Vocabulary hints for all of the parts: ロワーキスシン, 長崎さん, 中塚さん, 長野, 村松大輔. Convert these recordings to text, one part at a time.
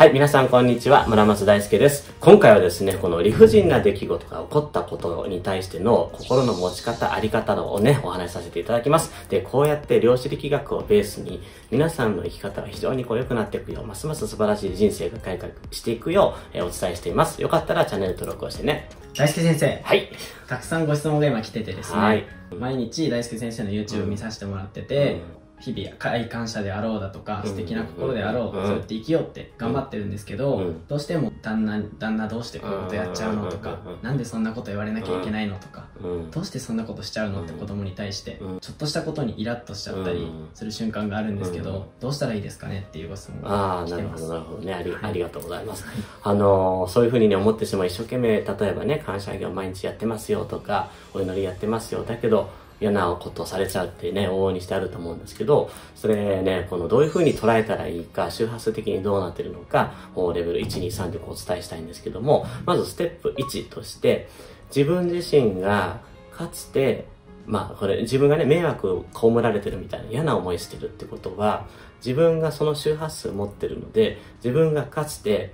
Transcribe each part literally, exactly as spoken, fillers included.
はい、皆さんこんにちは。村松大輔です。今回はですね、この理不尽な出来事が起こったことに対しての心の持ち方、あり方をね、お話しさせていただきます。で、こうやって量子力学をベースに、皆さんの生き方が非常にこう良くなっていくよう、ますます素晴らしい人生が改革していくよう、えー、お伝えしています。よかったらチャンネル登録をしてね。大輔先生。はい。たくさんご質問が今来ててですね。はい。毎日大輔先生の YouTube を見させてもらってて、うんうん日々快感者であろうだとか素敵な心であろう、そうやって生きようって頑張ってるんですけど、どうしても旦那旦那どうしてこういうことやっちゃうのとか、なんでそんなこと言われなきゃいけないのとか、どうしてそんなことしちゃうのって子供に対してちょっとしたことにイラッとしちゃったりする瞬間があるんですけど、どうしたらいいですかねっていうご質問が来てます。なるほどね、ありありがとうございます。あのそういうふうにね思ってしまう。一生懸命例えばね感謝業毎日やってますよとかお祈りやってますよだけど。嫌なことをされちゃうってね、往々にしてあると思うんですけど、それね、このどういう風に捉えたらいいか、周波数的にどうなってるのか、レベルいち、に、さんでお伝えしたいんですけども、まずステップいちとして、自分自身がかつて、まあこれ自分がね、迷惑を被られてるみたいな嫌な思いしてるってことは、自分がその周波数を持ってるので、自分がかつて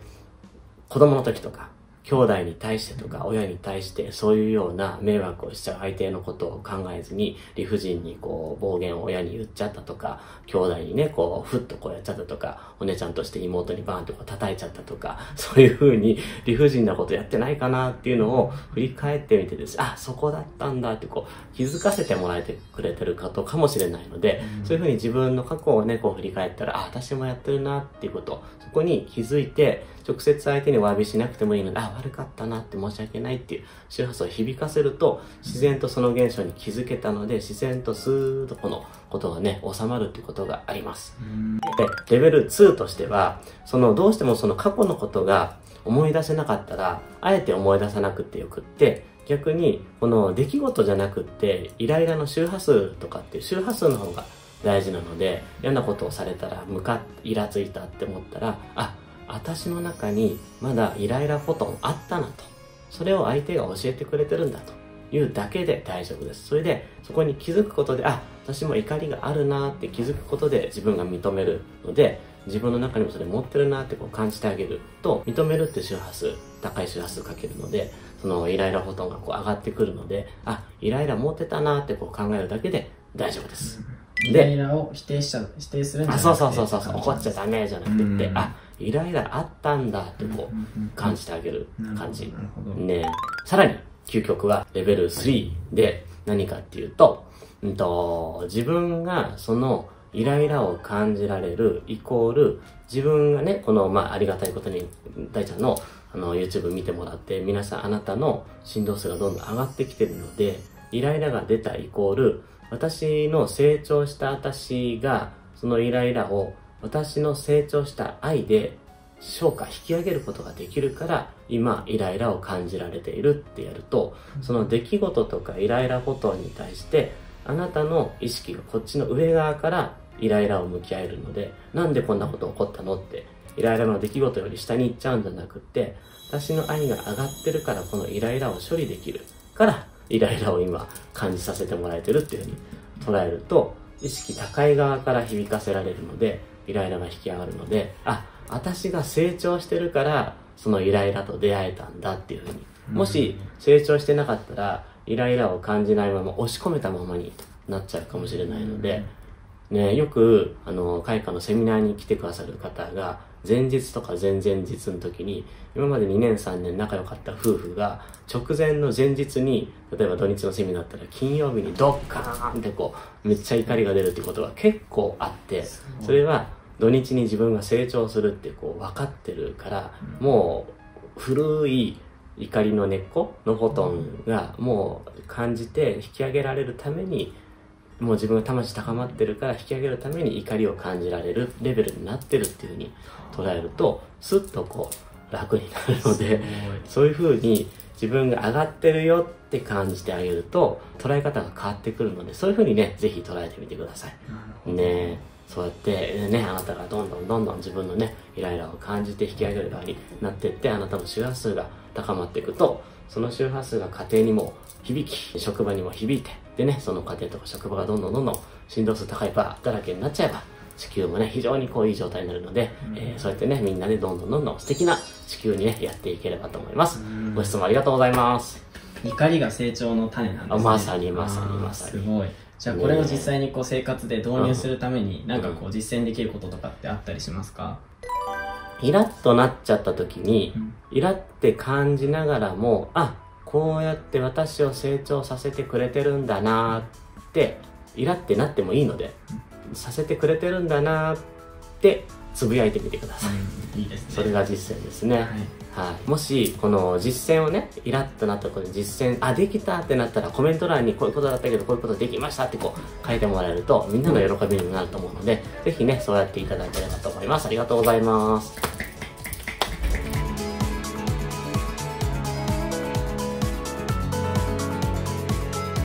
子供の時とか、兄弟に対してとか親に対してそういうような迷惑をしちゃう相手のことを考えずに理不尽にこう暴言を親に言っちゃったとか兄弟にねこうふっとこうやっちゃったとかお姉ちゃんとして妹にバーンとこう叩いちゃったとかそういう風に理不尽なことやってないかなっていうのを振り返ってみてですあそこだったんだってこう気づかせてもらえてくれてることかもしれないので、うん、そういう風に自分の過去をねこう振り返ったらあ私もやってるなっていうことそこに気づいて直接相手にお詫びしなくてもいいのであ悪かったなって申し訳ないっていう周波数を響かせると自然とその現象に気づけたので自然とスーッとこのことがね収まるっていうことがあります。でレベルにとしてはそのどうしてもその過去のことが思い出せなかったらあえて思い出さなくてよくって逆にこの出来事じゃなくってイライラの周波数とかっていう周波数の方が大事なので嫌なことをされたらムカッイラついたって思ったらあ私の中にまだイライラフォトンあったなと。それを相手が教えてくれてるんだというだけで大丈夫です。それでそこに気づくことで、あ、私も怒りがあるなーって気づくことで自分が認めるので、自分の中にもそれ持ってるなーってこう感じてあげると、認めるって周波数、高い周波数かけるので、そのイライラフォトンがこう上がってくるので、あ、イライラ持ってたなーってこう考えるだけで大丈夫です。イライラを否定しちゃう、否定するんじゃなくて。あ、そうそうそうそう、怒っちゃダメじゃなくてって、あ、イライラあったんだってこう感じてあげる感じ。ね、さらに究極はレベルさんで何かっていうと、うんと、自分がそのイライラを感じられるイコール自分がね、このまあありがたいことに大ちゃんのあの YouTube 見てもらって皆さんあなたの振動数がどんどん上がってきてるので、イライラが出たイコール私の成長した私がそのイライラを私の成長した愛で昇華引き上げることができるから今イライラを感じられているってやるとその出来事とかイライラことに対してあなたの意識がこっちの上側からイライラを向き合えるのでなんでこんなこと起こったのってイライラの出来事より下に行っちゃうんじゃなくって私の愛が上がってるからこのイライラを処理できるからイライラを今感じさせてもらえてるっていうふうに捉えると意識高い側から響かせられるのでイライラが引き上がるので、あ、私が成長してるから、そのイライラと出会えたんだっていうふうに。もし、成長してなかったら、イライラを感じないまま、押し込めたままになっちゃうかもしれないので、ね、よく、あの、開花のセミナーに来てくださる方が、前日とか前々日の時に、今までにねんさんねん仲良かった夫婦が、直前の前日に、例えば土日のセミナーだったら、金曜日にドッカーンってこう、めっちゃ怒りが出るってことが結構あって、それは、土日に自分が成長するってこう分かってるから、もう古い怒りの根っこのフォトンがもう感じて引き上げられるために、もう自分が魂高まってるから引き上げるために怒りを感じられるレベルになってるっていう風に捉えると、スッとこう楽になるので、そういう風に自分が上がってるよって感じてあげると、捉え方が変わってくるので、そういう風にね、ぜひ捉えてみてください。ねえ。そうやってね、あなたがどんどんどんどん自分のね、イライラを感じて引き上げる側になっていって、あなたの周波数が高まっていくと、その周波数が家庭にも響き、職場にも響いて、でね、その家庭とか職場がどんどんどんどん振動数高い場だらけになっちゃえば、地球もね、非常にこういい状態になるので、うんえー、そうやってね、みんなで、ね、どんどんどんどん素敵な地球にね、やっていければと思います。うん、ご質問ありがとうございます。怒りが成長の種なんですね。まさにまさにまさに。すごい。じゃあこれを実際にこう生活で導入するために、なんかこう実践できることとかってあったりしますか？イラッとなっちゃった時に、イラって感じながらも、あ、こうやって私を成長させてくれてるんだなーって、イラってなってもいいので、させてくれてるんだなーってつぶやいてみてください。いいですね。それが実践ですね。はいはい、もしこの実践をね、イラッとなったことで実践、あ、できたってなったらコメント欄にこういうことだったけどこういうことできましたってこう書いてもらえるとみんなの喜びになると思うので、ぜひね、そうやっていただければと思います。ありがとうございます。